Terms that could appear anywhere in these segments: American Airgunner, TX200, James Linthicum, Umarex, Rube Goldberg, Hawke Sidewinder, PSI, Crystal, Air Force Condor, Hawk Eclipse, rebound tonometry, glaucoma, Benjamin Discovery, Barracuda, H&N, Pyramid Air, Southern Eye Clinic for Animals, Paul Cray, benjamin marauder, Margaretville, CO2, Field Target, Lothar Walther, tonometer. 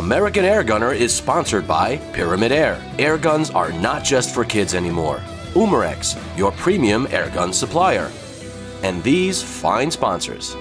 American Airgunner is sponsored by Pyramid Air. Airguns are not just for kids anymore. Umarex, your premium airgun supplier. And these fine sponsors.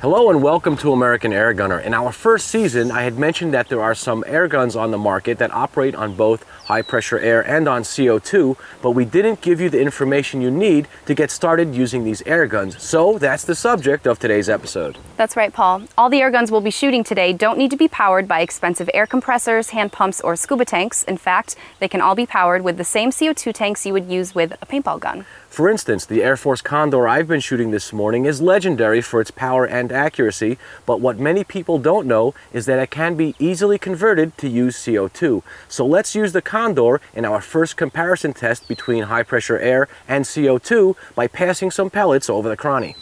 Hello and welcome to American Airgunner. In our first season, I had mentioned that there are some airguns on the market that operate on both high pressure air and on CO2, but we didn't give you the information you need to get started using these airguns. So that's the subject of today's episode. That's right, Paul. All the airguns we'll be shooting today don't need to be powered by expensive air compressors, hand pumps, or scuba tanks. In fact, they can all be powered with the same CO2 tanks you would use with a paintball gun. For instance, the Air Force Condor I've been shooting this morning is legendary for its power and accuracy, but what many people don't know is that it can be easily converted to use CO2. So let's use the Condor in our first comparison test between high pressure air and CO2 by passing some pellets over the cranny.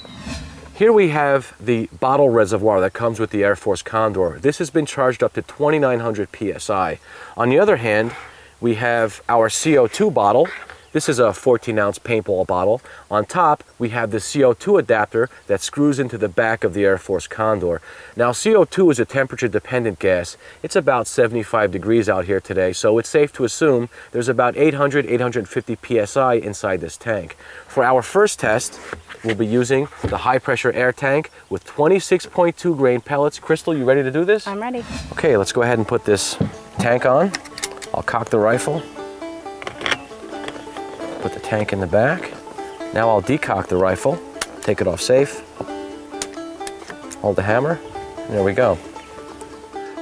Here we have the bottle reservoir that comes with the Air Force Condor. This has been charged up to 2,900 PSI. On the other hand, we have our CO2 bottle. This is a 14-ounce paintball bottle. On top, we have the CO2 adapter that screws into the back of the Air Force Condor. Now, CO2 is a temperature-dependent gas. It's about 75 degrees out here today, so it's safe to assume there's about 800, 850 PSI inside this tank. For our first test, we'll be using the high-pressure air tank with 26.2 grain pellets. Crystal, you ready to do this? I'm ready. Okay, let's go ahead and put this tank on. I'll cock the rifle. Put the tank in the back. Now I'll decock the rifle, take it off safe, hold the hammer, and there we go.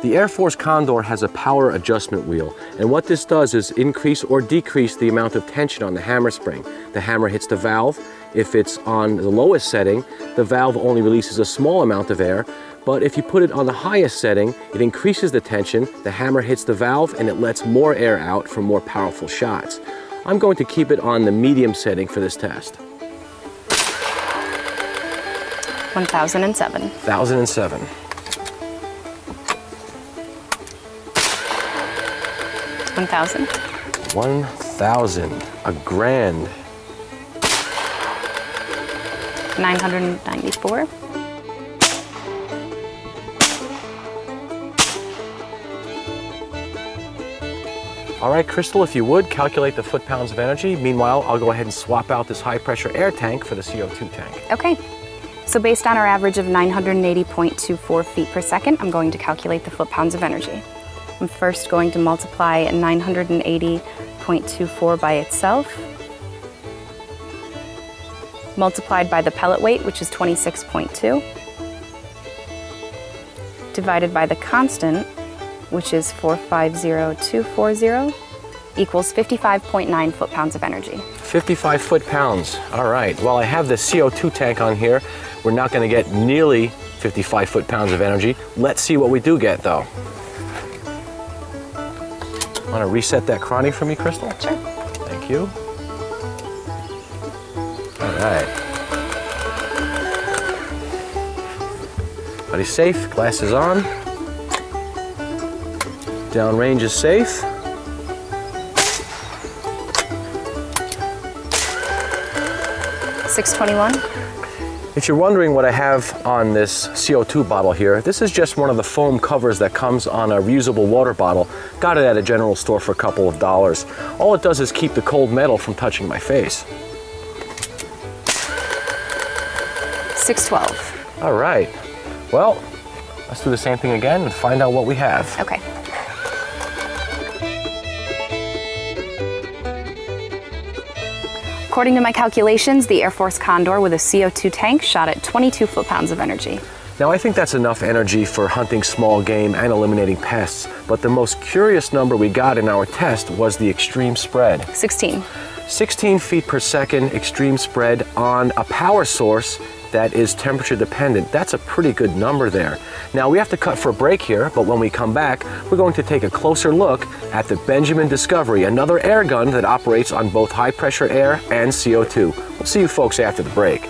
The Air Force Condor has a power adjustment wheel, and what this does is increase or decrease the amount of tension on the hammer spring. The hammer hits the valve. If it's on the lowest setting, the valve only releases a small amount of air, but if you put it on the highest setting, it increases the tension, the hammer hits the valve, and it lets more air out for more powerful shots. I'm going to keep it on the medium setting for this test. 1,007. 1,007. One thousand. 1,000. A grand. 994. 1,000. All right, Crystal, if you would, calculate the foot-pounds of energy. Meanwhile, I'll go ahead and swap out this high-pressure air tank for the CO2 tank. Okay. So based on our average of 980.24 feet per second, I'm going to calculate the foot-pounds of energy. I'm first going to multiply 980.24 by itself, multiplied by the pellet weight, which is 26.2, divided by the constant, which is 450240, equals 55.9 foot-pounds of energy. 55 foot-pounds, all right. Well, I have the CO2 tank on here. We're not gonna get nearly 55 foot-pounds of energy. Let's see what we do get, though. Wanna reset that cranny for me, Crystal? Sure. Thank you. All right. Everybody's safe, glasses on. Downrange is safe. $621. If you're wondering what I have on this CO2 bottle here, this is just one of the foam covers that comes on a reusable water bottle. Got it at a general store for a couple of dollars. All it does is keep the cold metal from touching my face. $612. All right. Well, let's do the same thing again and find out what we have. Okay. According to my calculations, the Air Force Condor with a CO2 tank shot at 22 foot-pounds of energy. Now I think that's enough energy for hunting small game and eliminating pests, but the most curious number we got in our test was the extreme spread. 16. 16 feet per second extreme spread on a power source that is temperature dependent. That's a pretty good number there. Now we have to cut for a break here, but when we come back, we're going to take a closer look at the Benjamin Discovery, another air gun that operates on both high pressure air and CO2. We'll see you folks after the break.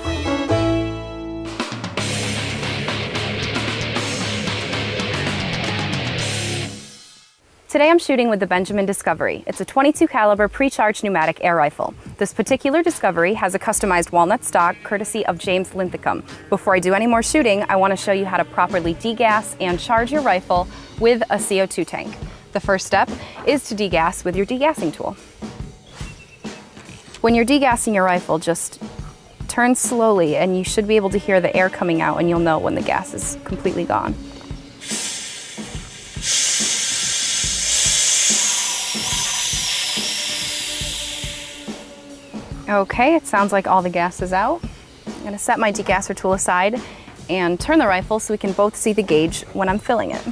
Today I'm shooting with the Benjamin Discovery. It's a .22 caliber pre-charged pneumatic air rifle. This particular Discovery has a customized walnut stock courtesy of James Linthicum. Before I do any more shooting, I want to show you how to properly degas and charge your rifle with a CO2 tank. The first step is to degas with your degassing tool. When you're degassing your rifle, just turn slowly and you should be able to hear the air coming out, and you'll know when the gas is completely gone. Okay, it sounds like all the gas is out. I'm going to set my degasser tool aside and turn the rifle so we can both see the gauge when I'm filling it.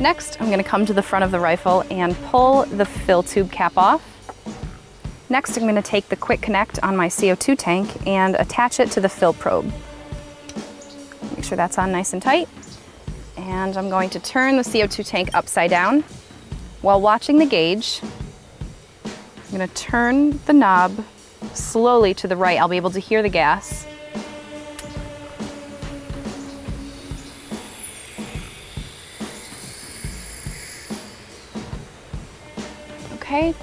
Next, I'm going to come to the front of the rifle and pull the fill tube cap off. Next, I'm going to take the quick connect on my CO2 tank and attach it to the fill probe. Make sure that's on nice and tight. And I'm going to turn the CO2 tank upside down. While watching the gauge, I'm going to turn the knob slowly to the right. I'll be able to hear the gas. Okay,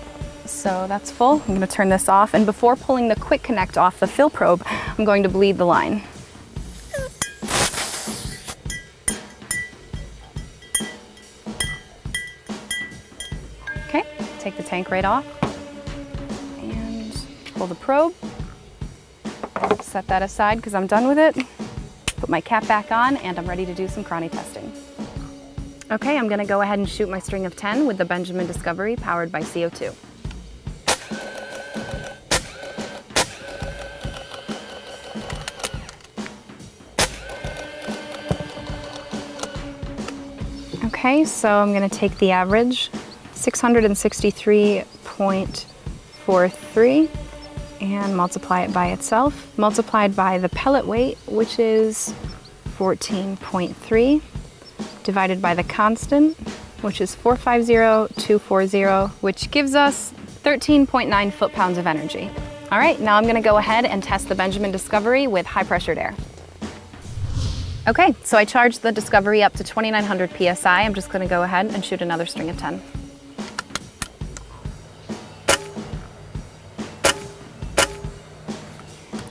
so that's full. I'm going to turn this off, and before pulling the quick connect off the fill probe, I'm going to bleed the line. Take the tank right off and pull the probe. Set that aside because I'm done with it. Put my cap back on and I'm ready to do some cranny testing. Okay, I'm going to go ahead and shoot my string of 10 with the Benjamin Discovery powered by CO2. Okay, so I'm going to take the average. 663.43 and multiply it by itself, multiplied by the pellet weight, which is 14.3, divided by the constant, which is 450240, which gives us 13.9 foot-pounds of energy. All right, now I'm gonna go ahead and test the Benjamin Discovery with high-pressured air. Okay, so I charged the Discovery up to 2900 PSI. I'm just gonna go ahead and shoot another string of 10.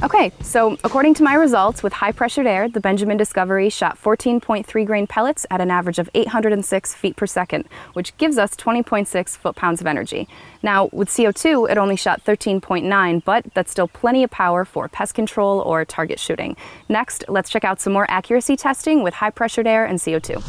Okay, so according to my results, with high-pressured air, the Benjamin Discovery shot 14.3 grain pellets at an average of 806 feet per second, which gives us 20.6 foot-pounds of energy. Now, with CO2, it only shot 13.9, but that's still plenty of power for pest control or target shooting. Next, let's check out some more accuracy testing with high-pressured air and CO2.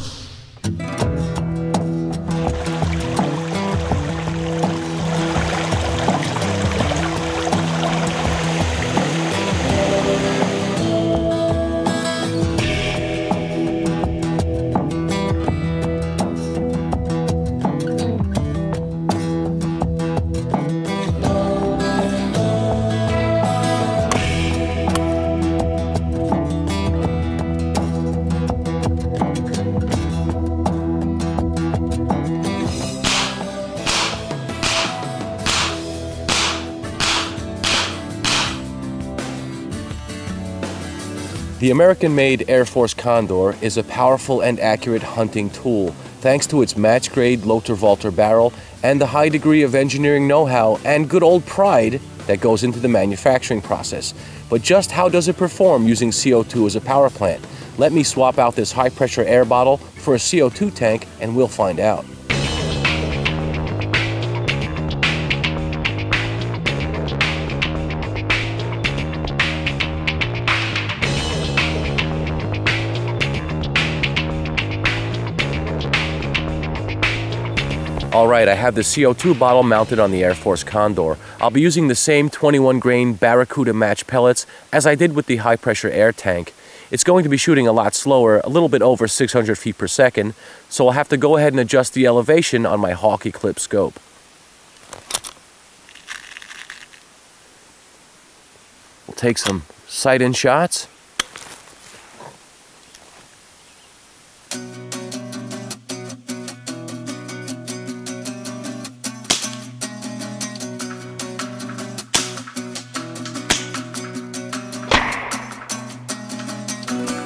The American-made Air Force Condor is a powerful and accurate hunting tool thanks to its match-grade Lothar Walther barrel and the high degree of engineering know-how and good old pride that goes into the manufacturing process. But just how does it perform using CO2 as a power plant? Let me swap out this high-pressure air bottle for a CO2 tank and we'll find out. All right, I have the CO2 bottle mounted on the Air Force Condor. I'll be using the same 21-grain Barracuda match pellets as I did with the high-pressure air tank. It's going to be shooting a lot slower, a little bit over 600 feet per second, so I'll have to go ahead and adjust the elevation on my Hawk Eclipse scope. We'll take some sight-in shots.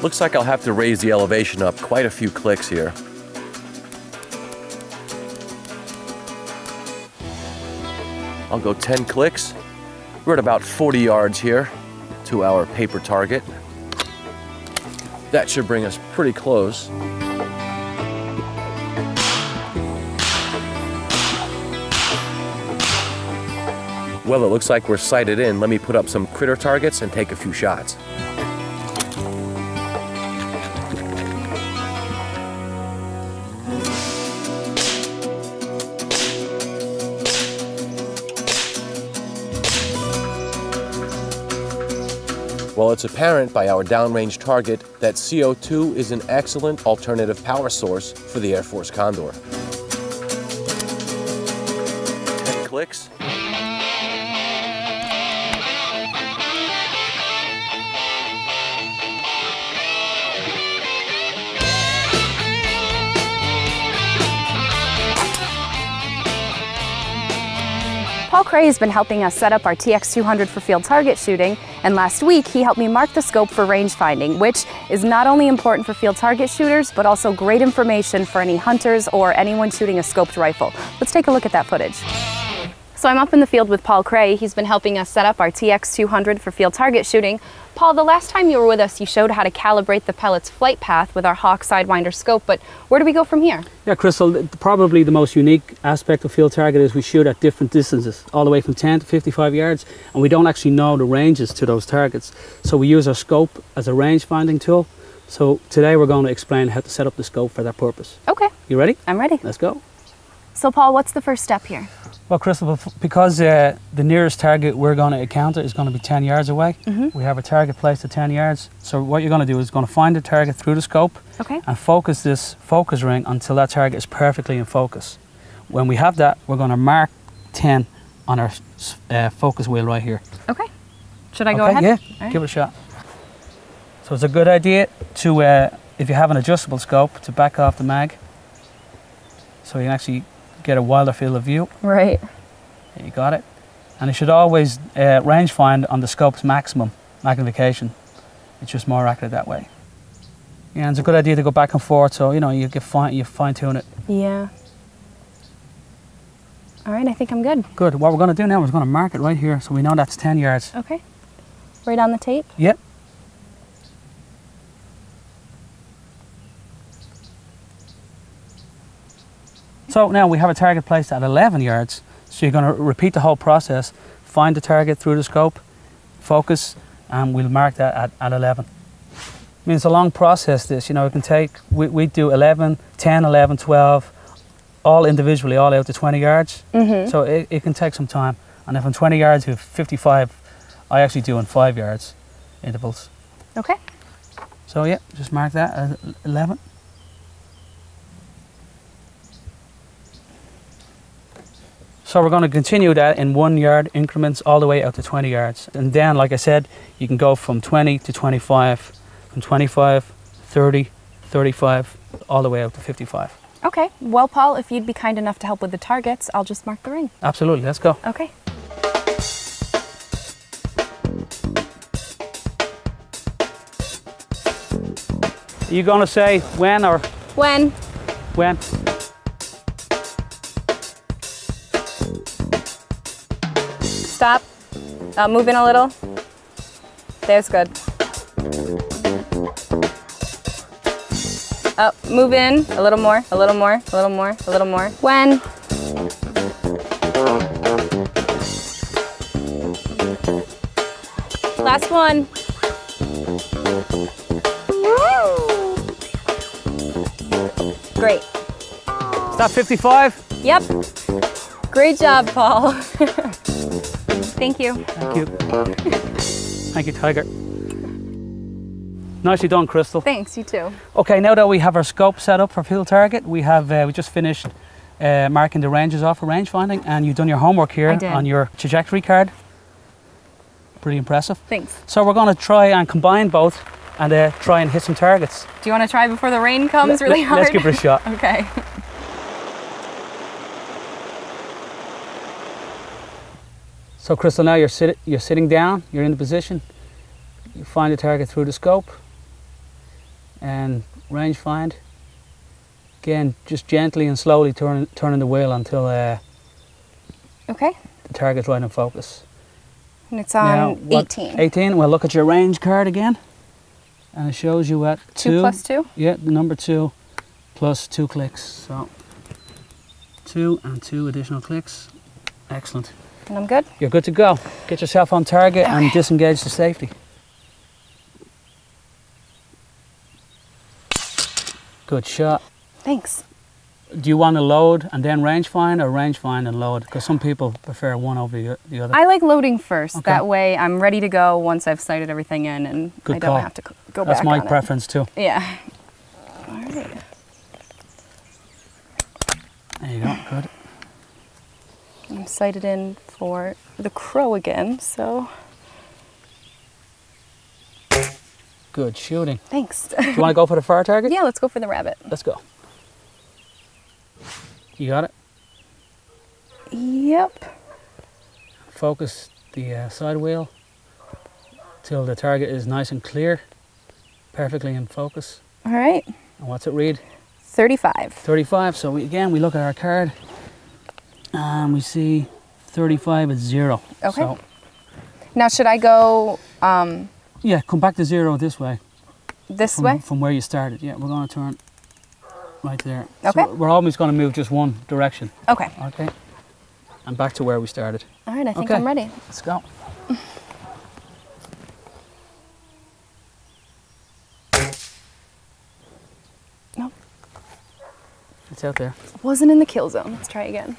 Looks like I'll have to raise the elevation up quite a few clicks here. I'll go 10 clicks. We're at about 40 yards here to our paper target. That should bring us pretty close. Well, it looks like we're sighted in. Let me put up some critter targets and take a few shots. Well, it's apparent by our downrange target that CO2 is an excellent alternative power source for the Air Force Condor. 10 clicks. Paul Cray has been helping us set up our TX200 for field target shooting, and last week he helped me mark the scope for range finding, which is not only important for field target shooters, but also great information for any hunters or anyone shooting a scoped rifle. Let's take a look at that footage. So I'm up in the field with Paul Cray. He's been helping us set up our TX200 for field target shooting. Paul, the last time you were with us, you showed how to calibrate the pellet's flight path with our Hawke Sidewinder scope, but where do we go from here? Yeah, Crystal, probably the most unique aspect of field target is we shoot at different distances, all the way from 10 to 55 yards, and we don't actually know the ranges to those targets. So we use our scope as a range finding tool. So today we're going to explain how to set up the scope for that purpose. Okay. You ready? I'm ready. Let's go. So Paul, what's the first step here? Well, Crystal, because the nearest target we're going to encounter is going to be 10 yards away, we have a target placed at 10 yards. So what you're going to do is going to find the target through the scope and focus this focus ring until that target is perfectly in focus. When we have that, we're going to mark 10 on our focus wheel right here. Okay. Should I go ahead? Yeah. All right. Give it a shot. So it's a good idea to, if you have an adjustable scope, to back off the mag so you can actually get a wider field of view. Right. You got it. And you should always range find on the scope's maximum magnification. It's just more accurate that way. Yeah, and it's a good idea to go back and forth, so you know you get fine tune it. Yeah. All right, I think I'm good. Good. What we're going to do now is we're going to mark it right here, so we know that's 10 yards. Okay. Right on the tape. Yep. So now we have a target placed at 11 yards, so you're going to repeat the whole process, find the target through the scope, focus, and we'll mark that at 11. I mean, it's a long process this, you know, it can take, we do 11, 10, 11, 12, all individually, all out to 20 yards, so it can take some time. And if I'm 20 yards to 55, I actually do in 5 yards intervals. Okay. So yeah, just mark that at 11. So we're going to continue that in 1 yard increments all the way out to 20 yards. And then, like I said, you can go from 20 to 25, from 25, 30, 35, all the way out to 55. Okay. Well, Paul, if you'd be kind enough to help with the targets, I'll just mark the ring. Absolutely. Let's go. Okay. Are you going to say when or? When. When. Stop, move in a little. There's good. Up, move in, a little more, a little more, a little more, a little more. When? Last one. Woo! Great. Stop 55? Yep. Great job, Paul. Thank you. Thank you. Thank you, Tiger. Nicely done, Crystal. Thanks, you too. Okay, now that we have our scope set up for field target, we have we just finished marking the ranges off for range finding, and you've done your homework here on your trajectory card. Pretty impressive. Thanks. So we're going to try and combine both and try and hit some targets. Do you want to try before the rain comes really hard? Let's give it a shot. Okay. So Crystal, now you're sitting down, you're in the position, you find the target through the scope and range find. Again, just gently and slowly turning the wheel until the target's right in focus. And it's on now, 18. 18, well look at your range card again. And it shows you at 2 plus 2? Yeah, the number 2 plus 2 clicks. So 2 and 2 additional clicks. Excellent. And I'm good? You're good to go. Get yourself on target and disengage the safety. Good shot. Thanks. Do you want to load and then range find, or range find and load? Because some people prefer one over the other. I like loading first. Okay. That way I'm ready to go once I've sighted everything in and I don't have to go back on it. That's my preference too. Yeah. All right. There you go. Good. I'm sighted in for the crow again, so. Good shooting. Thanks. Do you want to go for the fire target? Yeah, let's go for the rabbit. Let's go. You got it? Yep. Focus the side wheel till the target is nice and clear, perfectly in focus. All right. And what's it read? 35. 35. So we look at our card and we see 35 is 0. Okay. So, now should I go? Yeah, come back to 0 this way. This way? From where you started. Yeah, we're going to turn right there. Okay. So we're always going to move just one direction. Okay. Okay. And back to where we started. All right, I think I'm ready. Let's go. Nope. It's out there. It wasn't in the kill zone. Let's try again.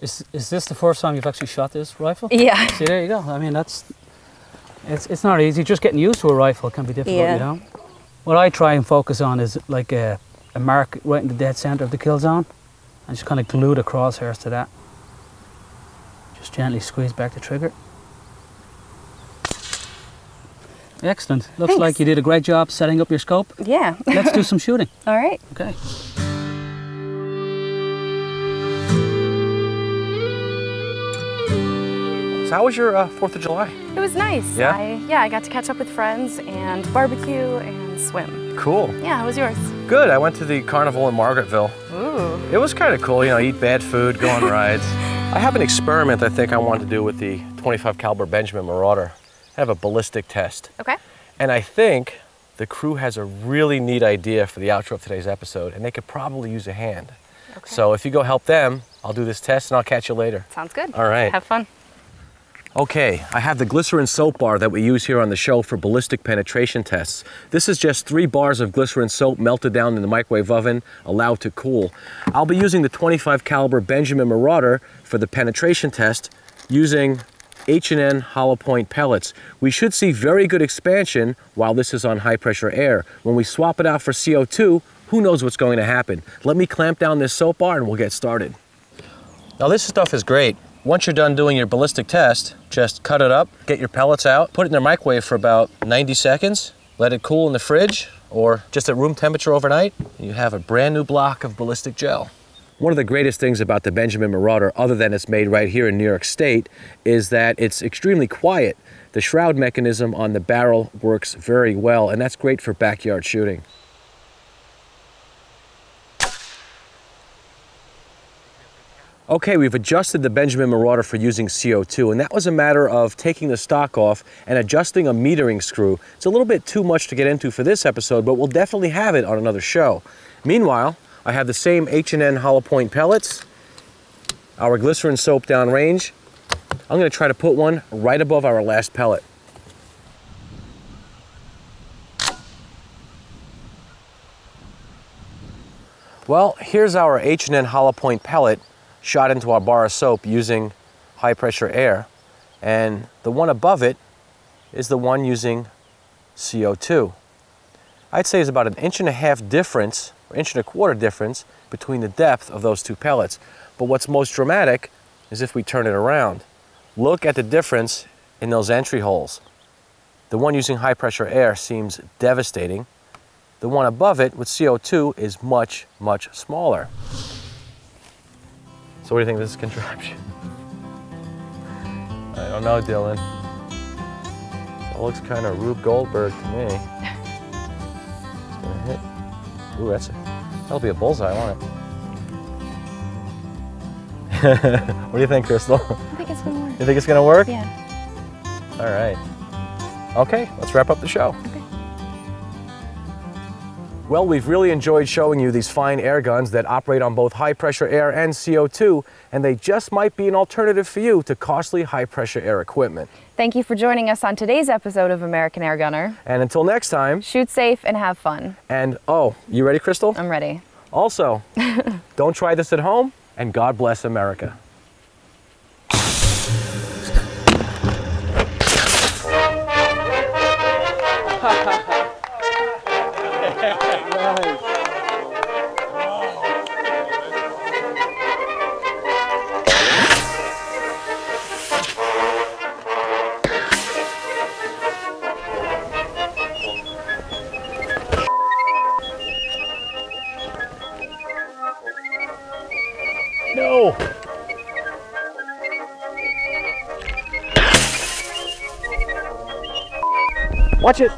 Is this the first time you've actually shot this rifle? Yeah. See, there you go. I mean, it's not easy. Just getting used to a rifle can be difficult, you know? What I try and focus on is like a mark right in the dead center of the kill zone and just kind of glue the crosshairs to that. Just gently squeeze back the trigger. Excellent. Looks like you did a great job setting up your scope. Yeah. Let's do some shooting. All right. Okay. So how was your 4th of July? It was nice. Yeah? I got to catch up with friends and barbecue and swim. Cool. Yeah, how was yours? Good. I went to the carnival in Margaretville. Ooh. It was kind of cool, you know, eat bad food, go on rides. I have an experiment I think I want to do with the 25 caliber Benjamin Marauder. I have a ballistic test. Okay. And I think the crew has a really neat idea for the outro of today's episode, and they could probably use a hand. Okay. So if you go help them, I'll do this test and I'll catch you later. Sounds good. All right. Have fun. Okay, I have the glycerin soap bar that we use here on the show for ballistic penetration tests. This is just 3 bars of glycerin soap melted down in the microwave oven, allowed to cool. I'll be using the 25 caliber Benjamin Marauder for the penetration test using H&N hollow point pellets. We should see very good expansion while this is on high pressure air. When we swap it out for CO2, who knows what's going to happen. Let me clamp down this soap bar and we'll get started. Now this stuff is great. Once you're done doing your ballistic test, just cut it up, get your pellets out, put it in the microwave for about 90 seconds, let it cool in the fridge or just at room temperature overnight, and you have a brand new block of ballistic gel. One of the greatest things about the Benjamin Marauder, other than it's made right here in New York State, is that it's extremely quiet. The shroud mechanism on the barrel works very well, and that's great for backyard shooting. Okay, we've adjusted the Benjamin Marauder for using CO2, and that was a matter of taking the stock off and adjusting a metering screw. It's a little bit too much to get into for this episode, but we'll definitely have it on another show. Meanwhile, I have the same H&N hollow point pellets, our glycerin soap downrange. I'm gonna try to put one right above our last pellet. Well, here's our H&N hollow point pellet shot into our bar of soap using high pressure air. And the one above it is the one using CO2. I'd say it's about an 1.5 inch difference, or 1.25 inch difference between the depth of those two pellets. But what's most dramatic is if we turn it around. Look at the difference in those entry holes. The one using high pressure air seems devastating. The one above it with CO2 is much, much smaller. So what do you think of this contraption? I don't know, Dylan. It looks kind of Rube Goldberg to me. It's gonna hit. Ooh, that'll be a bullseye, won't it? What do you think, Crystal? I think it's gonna work. You think it's gonna work? Yeah. All right. Okay, let's wrap up the show. Okay. Well, we've really enjoyed showing you these fine air guns that operate on both high-pressure air and CO2, and they just might be an alternative for you to costly high-pressure air equipment. Thank you for joining us on today's episode of American Air Gunner. And until next time... shoot safe and have fun. And, oh, you ready, Crystal? I'm ready. Also, don't try this at home, and God bless America. Watch it!